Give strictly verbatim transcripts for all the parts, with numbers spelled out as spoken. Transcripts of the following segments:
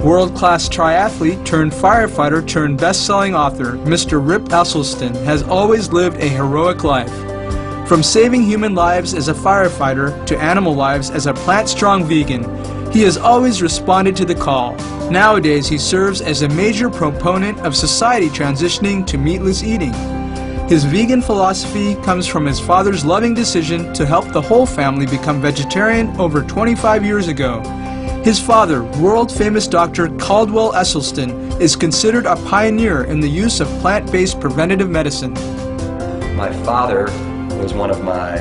World-class triathlete turned firefighter turned best-selling author, Mister Rip Esselstyn has always lived a heroic life. From saving human lives as a firefighter to animal lives as a plant-strong vegan, he has always responded to the call. Nowadays, he serves as a major proponent of society transitioning to meatless eating. His vegan philosophy comes from his father's loving decision to help the whole family become vegetarian over twenty-five years ago. His father, world-famous Doctor Caldwell Esselstyn, is considered a pioneer in the use of plant-based preventative medicine. My father was one of my,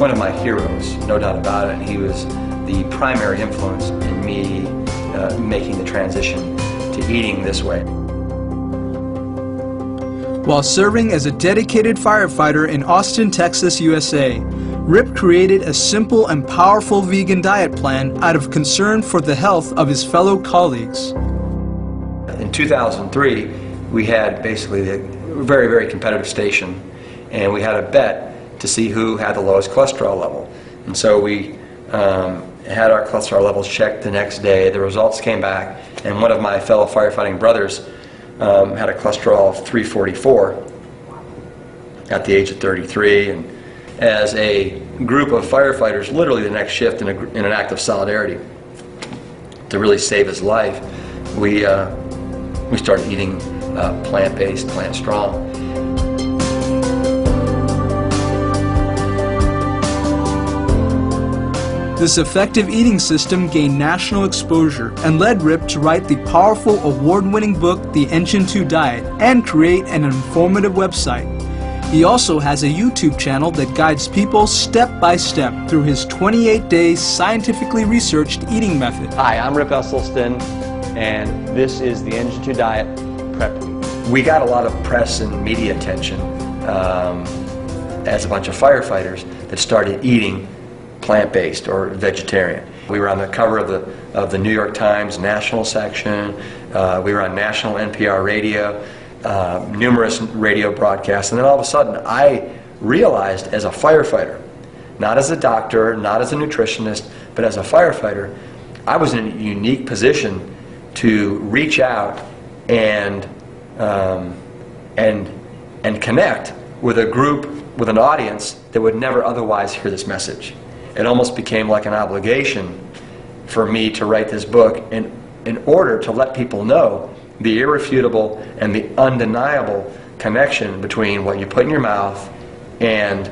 one of my heroes, no doubt about it. He was the primary influence in me uh, making the transition to eating this way. While serving as a dedicated firefighter in Austin, Texas, U S A, Rip created a simple and powerful vegan diet plan out of concern for the health of his fellow colleagues. In two thousand three, we had basically a very, very competitive station, and we had a bet to see who had the lowest cholesterol level. And so we um, had our cholesterol levels checked the next day. The results came back, and one of my fellow firefighting brothers Um, had a cholesterol of three forty-four at the age of thirty-three, and as a group of firefighters, literally the next shift in, a, in an act of solidarity to really save his life, we, uh, we started eating uh, plant-based, plant-strong. This effective eating system gained national exposure and led Rip to write the powerful award-winning book, The Engine two Diet, and create an informative website. He also has a YouTube channel that guides people step by step through his twenty-eight day scientifically researched eating method. Hi, I'm Rip Esselstyn, and this is The Engine two Diet Prep Week. We got a lot of press and media attention um, as a bunch of firefighters that started eating plant-based or vegetarian. We were on the cover of the of the New York Times national section. Uh, we were on national N P R radio, uh, numerous radio broadcasts, and then all of a sudden I realized as a firefighter, not as a doctor, not as a nutritionist, but as a firefighter, I was in a unique position to reach out and um, and and connect with a group, with an audience that would never otherwise hear this message. It almost became like an obligation for me to write this book in, in order to let people know the irrefutable and the undeniable connection between what you put in your mouth and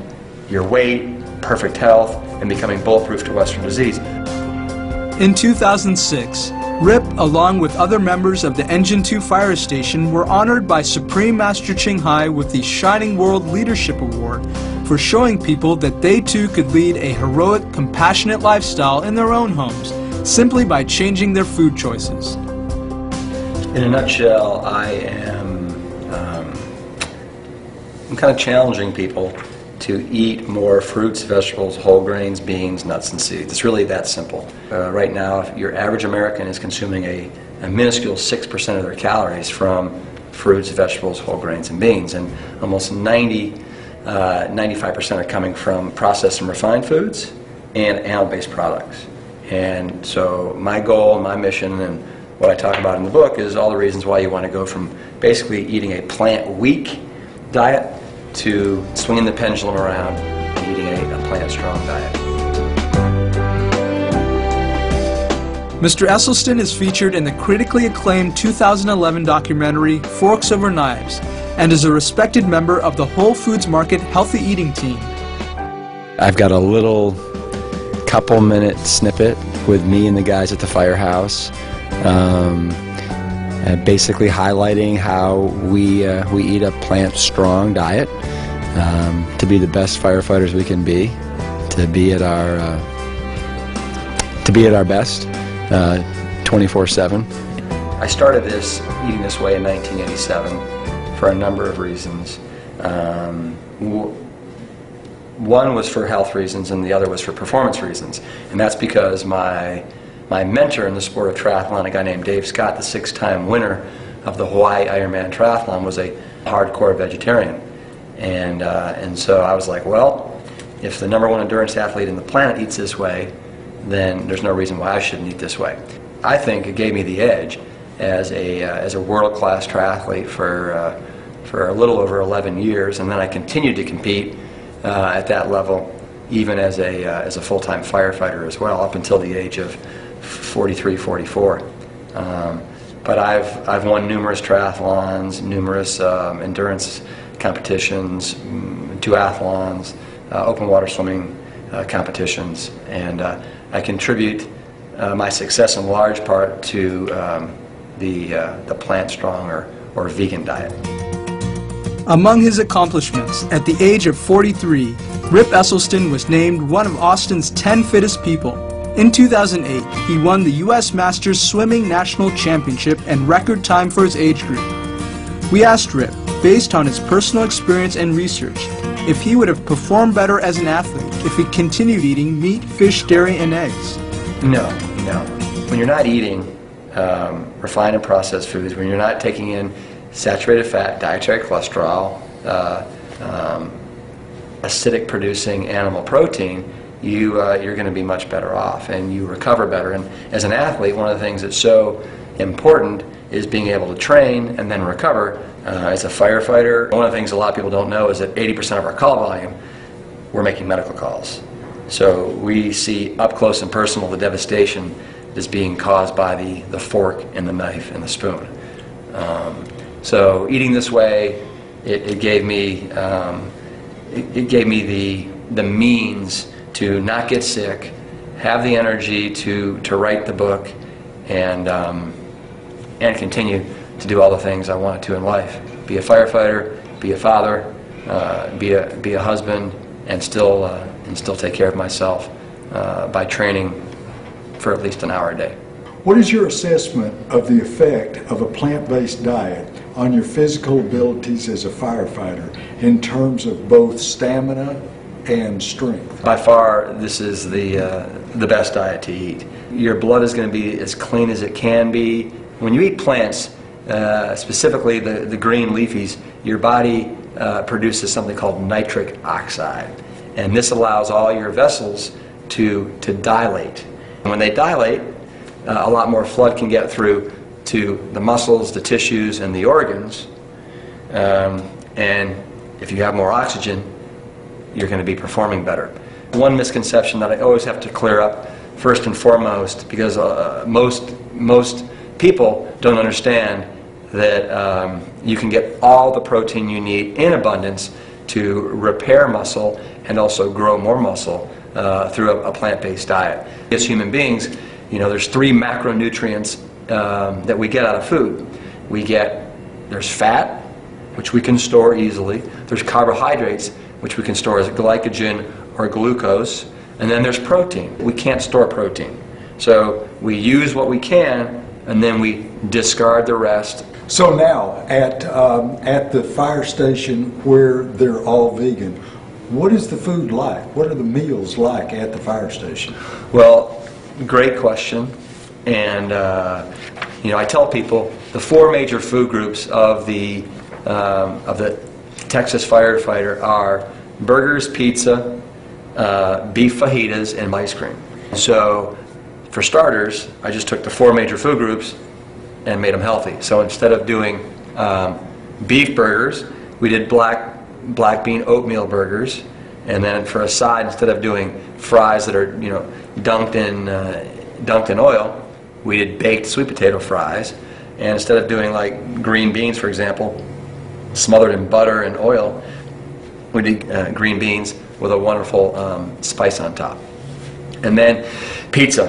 your weight, perfect health, and becoming bulletproof to Western disease. In two thousand six, Rip, along with other members of the Engine two Fire Station, were honored by Supreme Master Ching Hai with the Shining World Leadership Award for showing people that they too could lead a heroic, compassionate lifestyle in their own homes, simply by changing their food choices. In a nutshell, I am um, I'm kind of challenging people to eat more fruits, vegetables, whole grains, beans, nuts, and seeds. It's really that simple. Uh, right now, if your average American is consuming a, a minuscule six percent of their calories from fruits, vegetables, whole grains, and beans, and almost ninety, ninety-five percent are coming from processed and refined foods and animal-based products. And so my goal and my mission and what I talk about in the book is all the reasons why you want to go from basically eating a plant-weak diet to swinging the pendulum around and eating a, a plant-strong diet. Mister Esselstyn is featured in the critically acclaimed two thousand eleven documentary Forks Over Knives and is a respected member of the Whole Foods Market Healthy Eating Team. I've got a little couple-minute snippet with me and the guys at the firehouse, um, and basically highlighting how we, uh, we eat a plant-strong diet um, to be the best firefighters we can be, to be at our, uh, to be at our best uh, twenty-four seven. I started this eating this way in nineteen eighty-seven for a number of reasons. Um, one was for health reasons and the other was for performance reasons, and that's because my My mentor in the sport of triathlon, a guy named Dave Scott, the six-time winner of the Hawaii Ironman Triathlon, was a hardcore vegetarian. And, uh, and so I was like, well, if the number one endurance athlete in the planet eats this way, then there's no reason why I shouldn't eat this way. I think it gave me the edge as a, uh, as a world-class triathlete for, uh, for a little over eleven years, and then I continued to compete uh, at that level even as a, uh, as a full-time firefighter as well, up until the age of forty-three, forty-four. Um, but I've, I've won numerous triathlons, numerous um, endurance competitions, duathlons, uh, open water swimming uh, competitions, and uh, I contribute uh, my success in large part to um, the, uh, the Plant Strong or, or vegan diet. Among his accomplishments, at the age of forty-three, Rip Esselstyn was named one of Austin's ten fittest people. In two thousand eight, he won the U S Masters Swimming National Championship and record time for his age group. We asked Rip, based on his personal experience and research, if he would have performed better as an athlete if he continued eating meat, fish, dairy, and eggs. No, no. When you're not eating um, refined and processed foods, when you're not taking in saturated fat, dietary cholesterol, uh, um, acidic-producing animal protein, you, uh, you're going to be much better off, and you recover better. And as an athlete, one of the things that's so important is being able to train and then recover. Uh, as a firefighter, one of the things a lot of people don't know is that eighty percent of our call volume, we're making medical calls. So we see up close and personal the devastation that's being caused by the, the fork and the knife and the spoon. Um, So eating this way, it, it gave me um, it, it gave me the the means to not get sick, have the energy to to write the book, and um, and continue to do all the things I wanted to in life: be a firefighter, be a father, uh, be a be a husband, and still uh, and still take care of myself uh, by training for at least an hour a day. What is your assessment of the effect of a plant-based diet on your physical abilities as a firefighter in terms of both stamina and strength? By far, this is the, uh, the best diet to eat. Your blood is going to be as clean as it can be. When you eat plants, uh, specifically the, the green leafies, your body uh, produces something called nitric oxide. And this allows all your vessels to, to dilate. And when they dilate, Uh, a lot more blood can get through to the muscles, the tissues, and the organs. Um, and if you have more oxygen, you're going to be performing better. One misconception that I always have to clear up, first and foremost, because uh, most, most people don't understand that um, you can get all the protein you need in abundance to repair muscle and also grow more muscle uh, through a, a plant-based diet. As human beings, you know, there's three macronutrients um, that we get out of food. We get, there's fat, which we can store easily. There's carbohydrates, which we can store as glycogen or glucose. And then there's protein. We can't store protein. So we use what we can, and then we discard the rest. So now, at, um, at the fire station where they're all vegan, what is the food like? What are the meals like at the fire station? Well, great question, and uh, you know, I tell people the four major food groups of the um, of the Texas firefighter are burgers, pizza, uh, beef fajitas, and ice cream. So, for starters, I just took the four major food groups and made them healthy. So instead of doing um, beef burgers, we did black black bean oatmeal burgers. And then for a side, instead of doing fries that are, you know, dunked in, uh, dunked in oil, we did baked sweet potato fries. And instead of doing like green beans, for example, smothered in butter and oil, we did uh, green beans with a wonderful um, spice on top. And then pizza.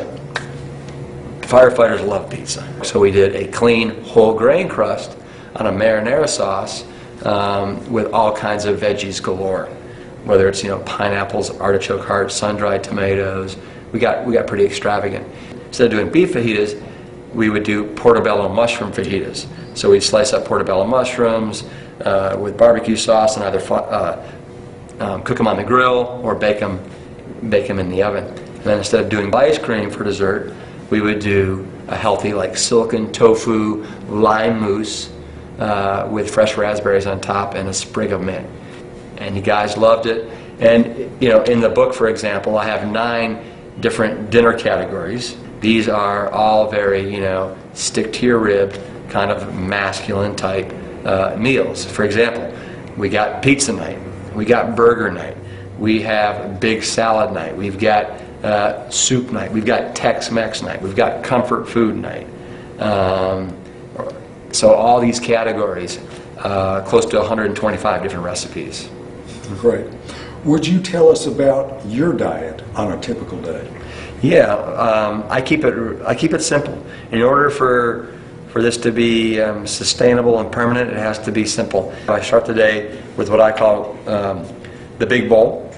Firefighters love pizza. So we did a clean whole grain crust on a marinara sauce um, with all kinds of veggies galore. Whether it's, you know, pineapples, artichoke hearts, sun-dried tomatoes. We got, we got pretty extravagant. Instead of doing beef fajitas, we would do portobello mushroom fajitas. So we'd slice up portobello mushrooms uh, with barbecue sauce and either uh, um, cook them on the grill or bake them, bake them in the oven. And then instead of doing ice cream for dessert, we would do a healthy, like silken tofu lime mousse uh, with fresh raspberries on top and a sprig of mint. And you guys loved it. And, you know, in the book, for example, I have nine different dinner categories. These are all very, you know, stick-to-your-rib, kind of masculine-type uh, meals. For example, we got pizza night. We got burger night. We have big salad night. We've got uh, soup night. We've got Tex-Mex night. We've got comfort food night. Um, so all these categories, uh, close to one hundred twenty-five different recipes. Great. Would you tell us about your diet on a typical day? Yeah, um, I keep it. I keep it simple. In order for for this to be um, sustainable and permanent, it has to be simple. I start the day with what I call um, the big bowl,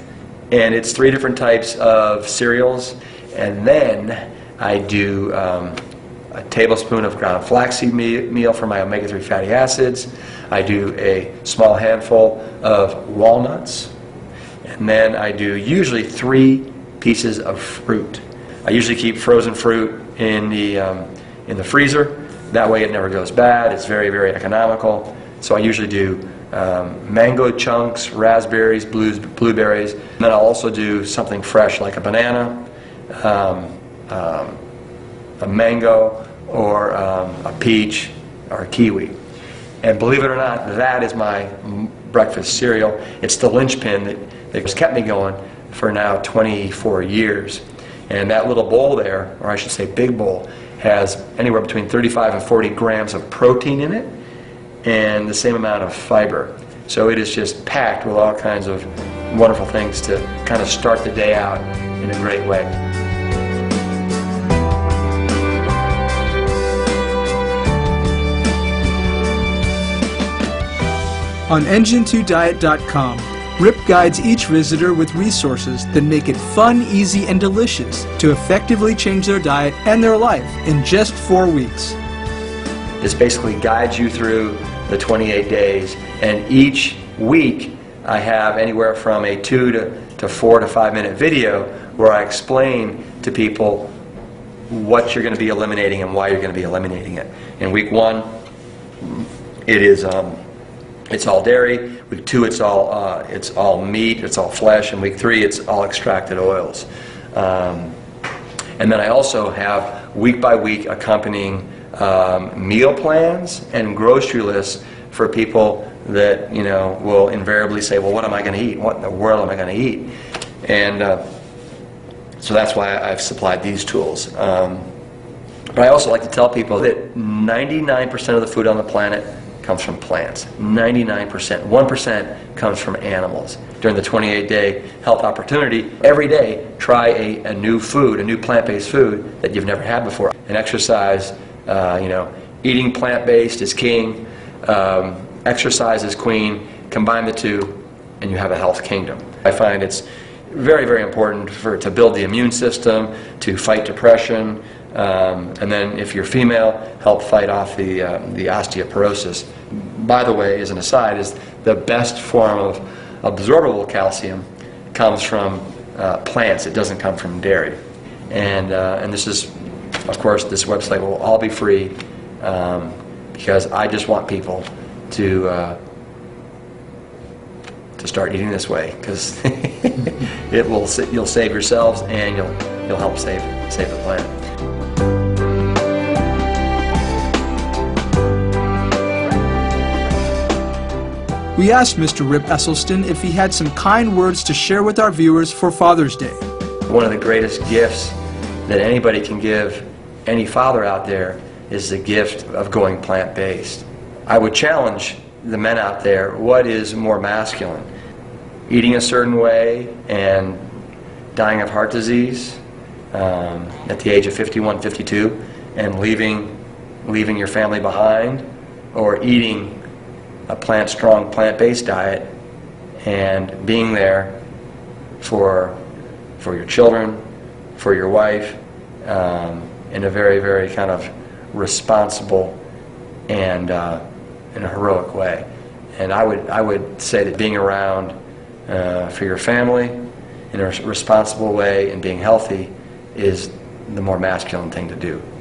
and it's three different types of cereals, and then I do um, a tablespoon of ground flaxseed me meal for my omega three fatty acids. I do a small handful of walnuts, and then I do usually three pieces of fruit. I usually keep frozen fruit in the um, in the freezer. That way it never goes bad. It's very, very economical. So I usually do um, mango chunks, raspberries, blues, blueberries. And then I'll also do something fresh like a banana, um, um, a mango, or um, a peach, or a kiwi. And believe it or not, that is my breakfast cereal. It's the linchpin that, that's kept me going for now twenty-four years. And that little bowl there, or I should say big bowl, has anywhere between thirty-five and forty grams of protein in it and the same amount of fiber. So it is just packed with all kinds of wonderful things to kind of start the day out in a great way. On engine two diet dot com, Rip guides each visitor with resources that make it fun, easy, and delicious to effectively change their diet and their life in just four weeks. This basically guides you through the twenty-eight days, and each week I have anywhere from a two to, to four to five minute video where I explain to people what you're going to be eliminating and why you're going to be eliminating it. In week one, it is um, it's all dairy. Week two, it's all uh, it's all meat, it's all flesh, and week three, it's all extracted oils. Um, and then I also have week by week accompanying um, meal plans and grocery lists for people that, you know, will invariably say, "Well, what am I going to eat? What in the world am I going to eat?" And uh, so that's why I've supplied these tools. Um, but I also like to tell people that ninety-nine percent of the food on the planet comes from plants. ninety-nine percent. one percent comes from animals. During the twenty-eight day health opportunity, every day try a, a new food, a new plant-based food that you've never had before. And exercise, uh, you know, eating plant-based is king, um, exercise is queen. Combine the two and you have a health kingdom. I find it's very, very important for to build the immune system, to fight depression, Um, and then if you're female, help fight off the, um, the osteoporosis. By the way, as an aside, is the best form of absorbable calcium comes from uh, plants. It doesn't come from dairy. And, uh, and this is, of course, this website will all be free um, because I just want people to, uh, to start eating this way, because it will, you'll save yourselves and you'll, you'll help save, save the planet. We asked Mister Rip Esselstyn if he had some kind words to share with our viewers for Father's Day. One of the greatest gifts that anybody can give any father out there is the gift of going plant-based. I would challenge the men out there, what is more masculine? Eating a certain way and dying of heart disease um, at the age of fifty-one, fifty-two, and leaving, leaving your family behind, or eating a plant strong plant-based diet and being there for for your children, for your wife, um, in a very, very kind of responsible and uh, in a heroic way. And I would I would say that being around uh, for your family in a responsible way and being healthy is the more masculine thing to do.